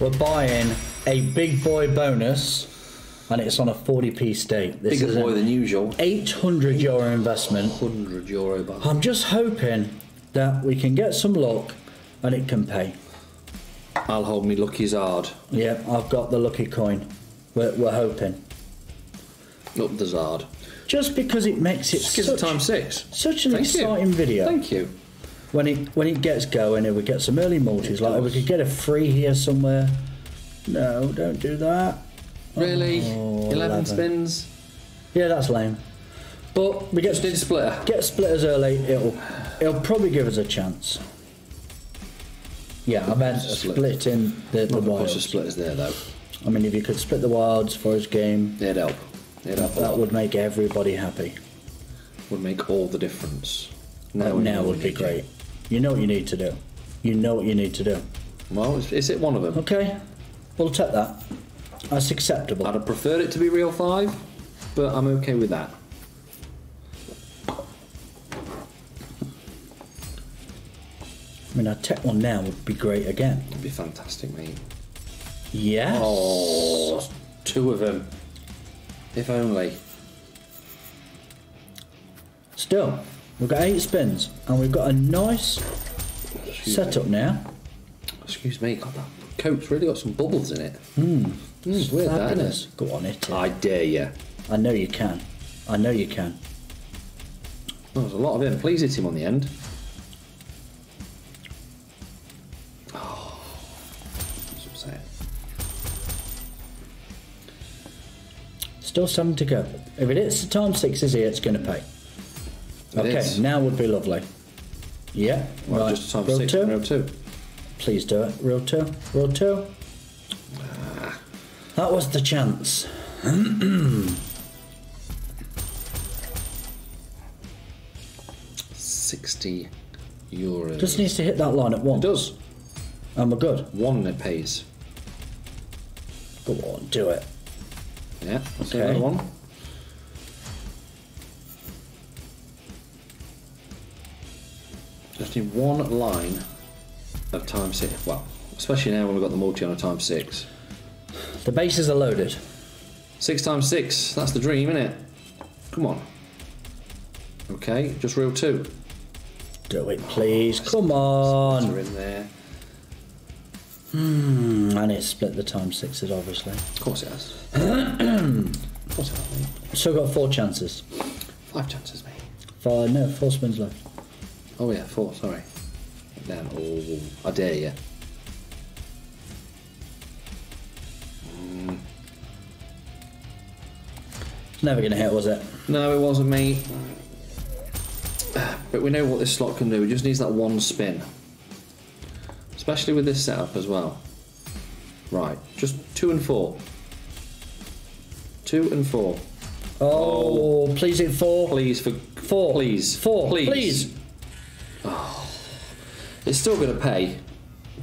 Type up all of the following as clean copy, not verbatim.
We're buying a big boy bonus, and it's on a 40p stake. This bigger boy than usual. €800 investment. €100 back. I'm just hoping that we can get some luck and it can pay. I'll hold me luckies hard. Yeah, I've got the lucky coin. We're hoping. Up the Zard. Just because it makes it such an exciting video. Thank you. When it gets going and we get some early multis, like we could get a free here somewhere. No, don't do that. Really? Oh, 11 spins? Yeah, that's lame. But we get splitters early, it'll probably give us a chance. Yeah, I meant splitting the wilds. Of splitters there though. I mean, if you could split the wilds for his game, it'd help. That would make everybody happy. Would make all the difference. Now would be great. You know what you need to do. You know what you need to do. Well, is it one of them? Okay, we'll take that. That's acceptable. I'd have preferred it to be real 5, but I'm okay with that. I mean, I'd take one now would be great again. It'd be fantastic, mate. Yes. Oh, 2 of them. If only. Still, we've got 8 spins and we've got a nice setup now. Excuse me, God, that coat's really got some bubbles in it. It's weird, that isn't it? Go on, hit it. I dare you. I know you can. I know you can. Oh, there's a lot of him. Please hit him on the end. Oh, that's upsetting. Still 7 to go. If it hits the time 6 is here, it's going to pay. Okay, now would be lovely. Yeah, well, right. Just time row 6 and row 2. Please do it. Row 2. Row 2. Ah. That was the chance. €60. Just needs to hit that line at once. It does. And we're good. One that pays. Go on, do it. Yeah, that's the other one. Just need one line of time 6. Well, especially now when we've got the multi on a time 6. The bases are loaded. 6 times 6, that's the dream, isn't it? Come on. Okay, just reel 2. Do it, please. Come on. Splitter in there. And it split the time 6s, obviously. Of course it has. Of course it has, mate. Still got 4 chances. 5 chances, mate. 4 spins left. Oh yeah, 4, sorry. Damn, oh, I dare you. It's never going to hit, was it? No, it wasn't, mate. But we know what this slot can do. It just needs that one spin. Especially with this setup as well. Right, just 2 and 4. 2 and 4. Oh, please hit 4. Please, for 4. Please. 4, please. Please. Oh, it's still going to pay,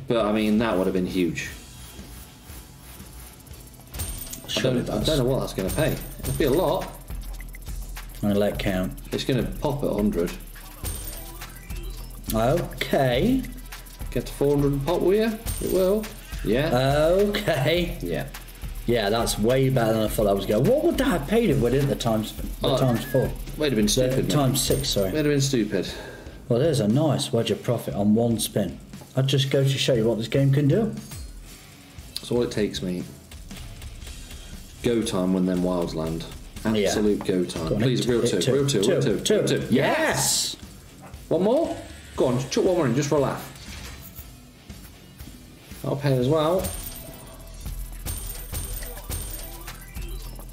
but I mean, that would have been huge. I don't know what that's going to pay. It'll be a lot. I'm going to let count. It's going to pop at 100. Okay. Get to 400 and pop, will you? It will. Yeah. Okay. Yeah. Yeah, that's way better than I thought I was going. What would that have paid if we didn't the times 4? We'd have been stupid. Times 6, sorry. We'd have been stupid. Well, there's a nice wedge of profit on one spin. I'd just go to show you what this game can do. That's all it takes, mate. Go time when them wilds land. Absolute go time. Go on, please, reel two. Yes! One more? Go on, chuck one more in just for a laugh. That'll pay as well.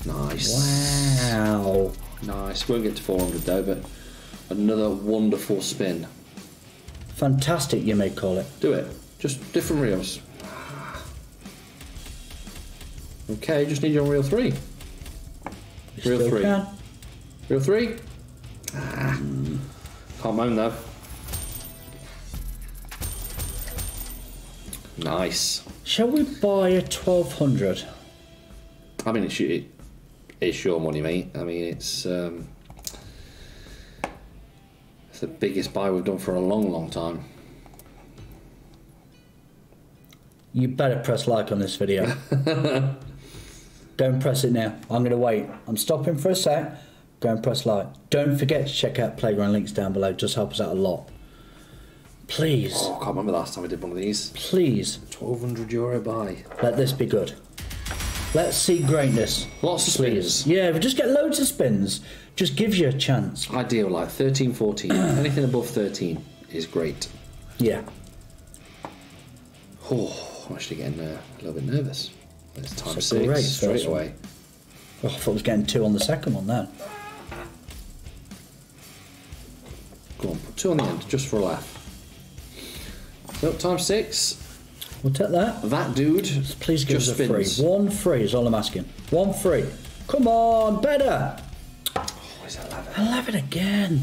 Nice. Wow. Nice. Won't get to 400 though, but another wonderful spin. Fantastic, you may call it. Do it. Just different reels. Okay, just need your reel 3. Reel 3. Can. Reel 3. Can't moan though. Nice. Shall we buy a 1200? I mean, it's your money, mate. I mean, it's the biggest buy we've done for a long, long time. You better press like on this video. Don't press it now. I'm going to wait. I'm stopping for a sec. Go and press like. Don't forget to check out PlayGrand links down below. Just help us out a lot. Please. Oh, I can't remember the last time I did one of these. Please. €1,200 buy. Let this be good. Let's see greatness. Lots of spins. Yeah, if we just get loads of spins, just gives you a chance. Ideal, like 13, 14. Anything above 13 is great. Yeah. Oh, I'm actually getting a little bit nervous. It's time it's six, great straight away. Oh, I thought I was getting two on the second one then. Go on, put two on the end, just for a laugh. So, time six. We'll take that. That dude. Please give us a spins. Free. One free is all I'm asking. One free. Come on, better. Oh, it's 11. 11 again.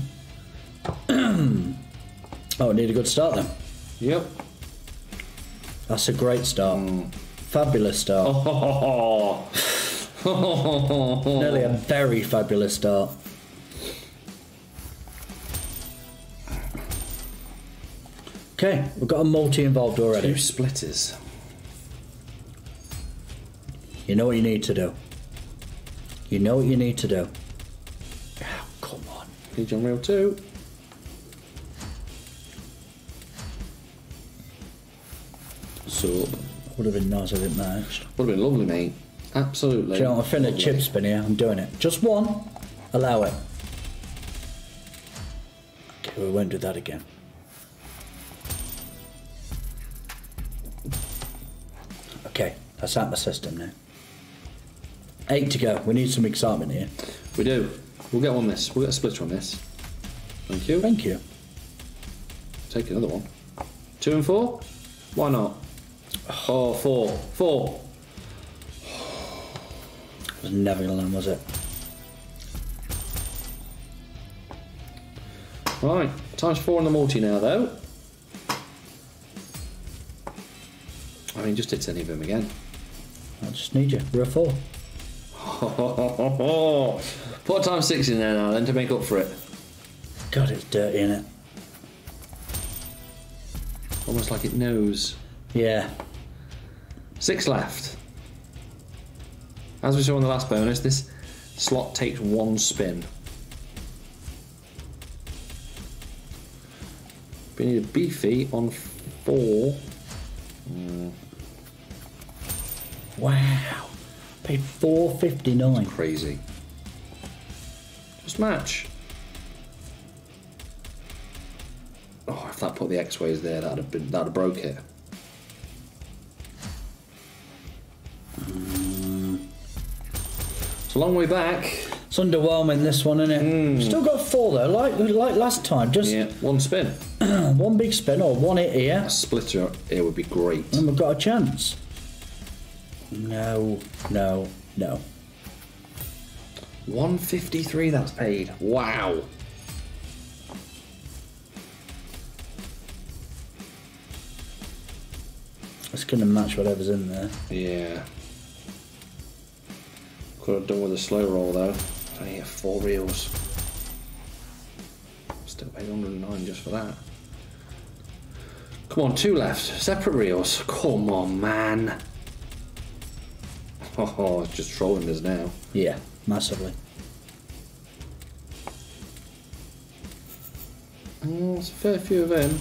Oh, I need a good start then. Yep. That's a great start. Mm. Fabulous start. Oh, oh, oh, oh. Nearly a very fabulous start. Okay, we've got a multi involved already. Two splitters. You know what you need to do. You know what you need to do. Oh, come on. Need on reel two. So, would have been nice if it matched. Would have been lovely, mate. Absolutely. Do you know, I'm finna chip spin here. I'm doing it. Just one. Allow it. Okay, we won't do that again. Okay, that's out my system now. 8 to go. We need some excitement here. We do. We'll get one this. We'll get a splitter on this. Thank you. Thank you. Take another one. 2 and 4? Why not? Oh, 4. 4. It was never going to land, was it? Right. Times 4 on the multi now, though. I mean, just hit any of them again. I just need you. We're a 4. Put times 6 in there now, then, to make up for it. God, it's dirty, isn't it? Almost like it knows. Yeah. 6 left. As we saw in the last bonus, this slot takes one spin. We need a beefy on 4. Mm. Wow, paid $4.59. Crazy. Just match. Oh, if that put the X ways there, that'd have broke it. Mm. It's a long way back. It's underwhelming, this one, isn't it? Mm. Still got 4 though, like last time. Just yeah, one spin. One big spin or one hit here. A splitter here would be great. And we've got a chance. No, no, no. 153 that's paid. Wow. It's going to match whatever's in there. Yeah. Could have done with a slow roll though. I only have 4 reels. Still paid 109 just for that. Come on, 2 left. Separate reels. Come on, man. Oh, it's just trolling us now. Yeah, massively. There's a fair few of them.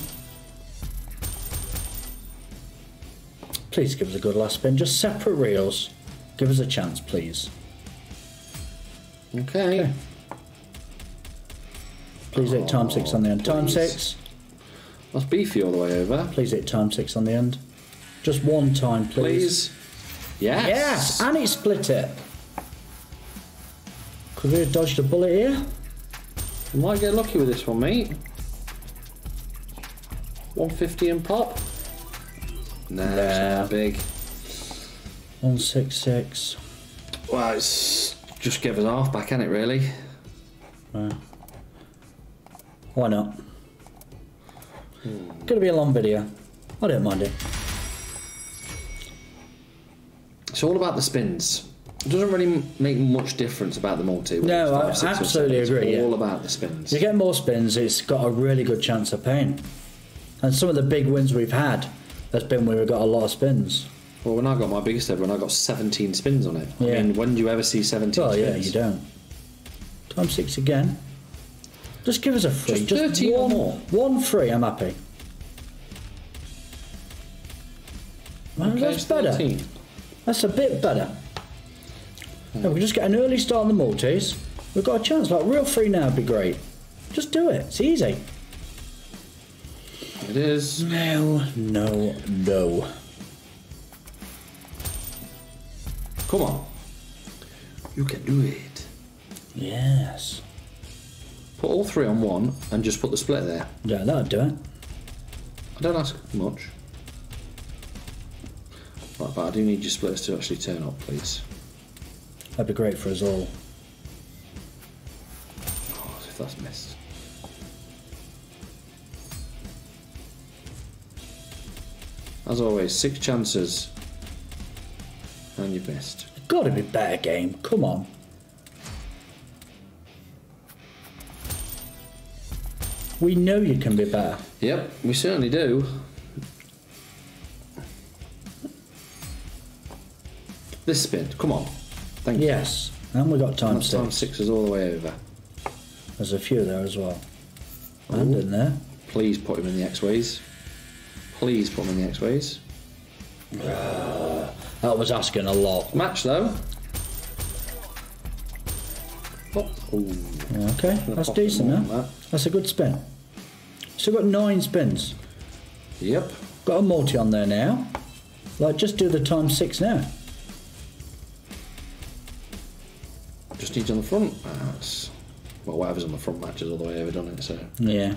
Please give us a good last spin. Just separate reels. Give us a chance, please. Okay. Please hit time 6 on the end. Please. Time 6. That's beefy all the way over. Please hit time 6 on the end. Just one time, please. Please. Yes. Yes, and it split it. Could we have dodged a bullet here? We might get lucky with this one, mate. 150 and pop. Nah, that's not big. 166. Well, it's just give us half back, hasn't it, really? Right. Why not? Gonna be a long video. I don't mind it. It's all about the spins. It doesn't really make much difference about the multi. No, I absolutely agree. It's all about the spins. You get more spins, it's got a really good chance of paying. And some of the big wins we've had That's been where we've got a lot of spins. Well, when I got my biggest ever, when I got 17 spins on it. Yeah. I mean, when do you ever see 17 spins? Oh, yeah, you don't. Times 6 again. Just give us a free. Just 13 or more. One free, I'm happy. Man, okay, that's better. 13. That's a bit better. Hmm. No, we just get an early start on the multis. We've got a chance. Like, real free now would be great. Just do it. It's easy. It is. No, no, no. Come on. You can do it. Yes. Put all three on one and just put the split there. Yeah, that'll do it. I don't ask much. Right, but I do need your splits to actually turn up, please. That'd be great for us all. Oh, if that's missed. As always, 6 chances. And you've missed. It's gotta be a better game, come on. We know you can be better. Yep, we certainly do. This spin, come on. Thank you. Yes, and we got time 6. Time 6 is all the way over. There's a few there as well. Ooh. And in there. Please put him in the X-ways. Please put him in the X-ways. That was asking a lot. Match though. Oh. Okay, that's decent now. That. That's a good spin. So we've got 9 spins. Yep. Got a multi on there now. Like, just do the time 6 now. Just need you on the front. That's, well, whatever's on the front matches all the way over, doesn't it? So. Yeah.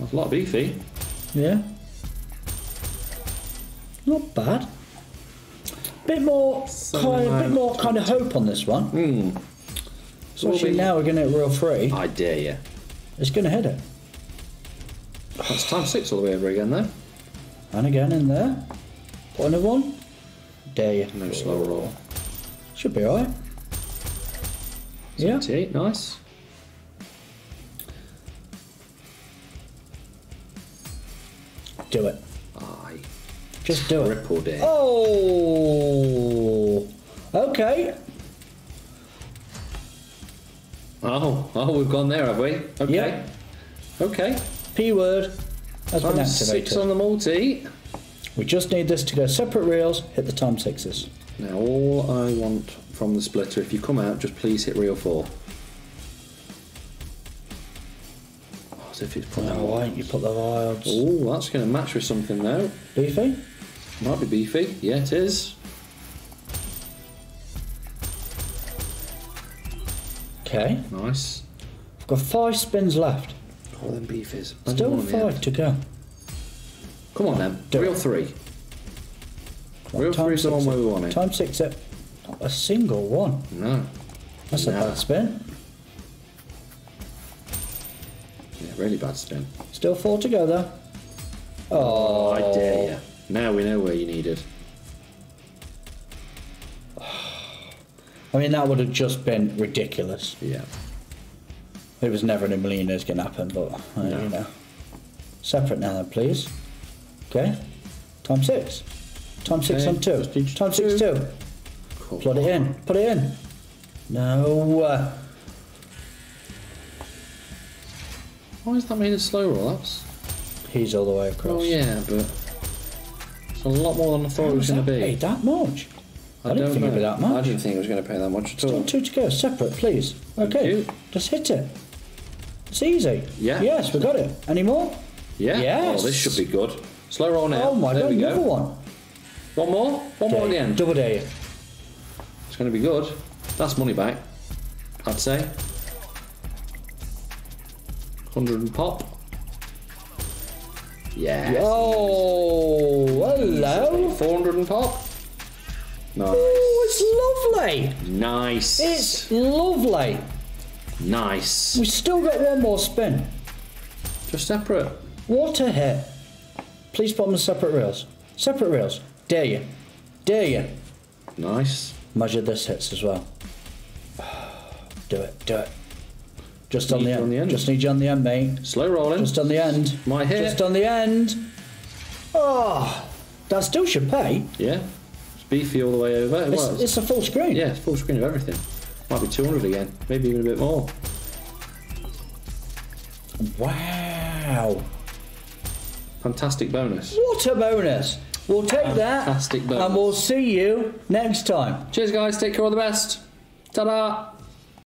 That's a lot of beefy. Yeah. Not bad. Bit more kind of hope on this one. Mm. So actually now we're going to hit real free. I dare you. It's going to hit it. That's time 6 all the way over again there. And again in there. Put another one. Dare you. No slow roll. Should be alright. Yeah. 78, nice. Do it. Aye. Just do it. Rippled it. Oh. Okay. Oh, we've gone there, have we? Okay. Yep. Okay. P word has been activated. Time 6 on the multi. We just need this to go separate reels, hit the time 6s. Now, all I want from the splitter, if you come out, just please hit reel 4. Oh, as if it's putting out wilds. You put the wilds. Oh, that's going to match with something now. Beefy? Might be beefy. Yeah, it is. Okay. Nice. I've got 5 spins left. Oh, them beefies. Still 5 to go. Come on then. Reel 3. Reel 3 is the one where we want it. Time 6 it. Not a single one. No. That's a bad spin. Yeah, really bad spin. Still 4 to go though. Oh, I dare you. Now we know where you needed. I mean, that would have just been ridiculous. Yeah. It was never in a million years going to happen, but, you know. Separate now, please. Okay. Time 6. Time 6 on 2. Time 6, 2. Cool. Plot it in. Put it in. No. Why does that mean it's slow roll? That's... He's all the way across. Oh, yeah, but... It's a lot more than I thought it was going to be. Hey, that much? I didn't think it would be that much. I didn't think it was going to pay that much at all. Still 2 to go, separate, please. Okay, just hit it. It's easy. Yeah. Yes, we got it. Any more? Yeah. Yes. Oh, this should be good. Slow roll now. Oh my God, another one. One more? One more at the end. Double day. It's going to be good. That's money back, I'd say. 100 and pop. Yes. Oh, hello. 400 and pop. Nice. Oh, it's lovely. Nice. It's lovely. Nice. We still got one more spin. Just separate. What a hit. Please put them in separate reels. Separate reels. Dare you. Dare you. Nice. Measure this hits as well. Do it. Do it. Just on the end. Just need you on the end, mate. Slow rolling. Just on the end. My hit. Just on the end. Oh. I still should pay. Yeah. It's beefy all the way over. It's a full screen. Yeah, it's full screen of everything. Might be 200 again. Maybe even a bit more. Wow. Fantastic bonus. What a bonus. We'll take that. Fantastic bonus. And we'll see you next time. Cheers, guys. Take care. All the best. Ta-da.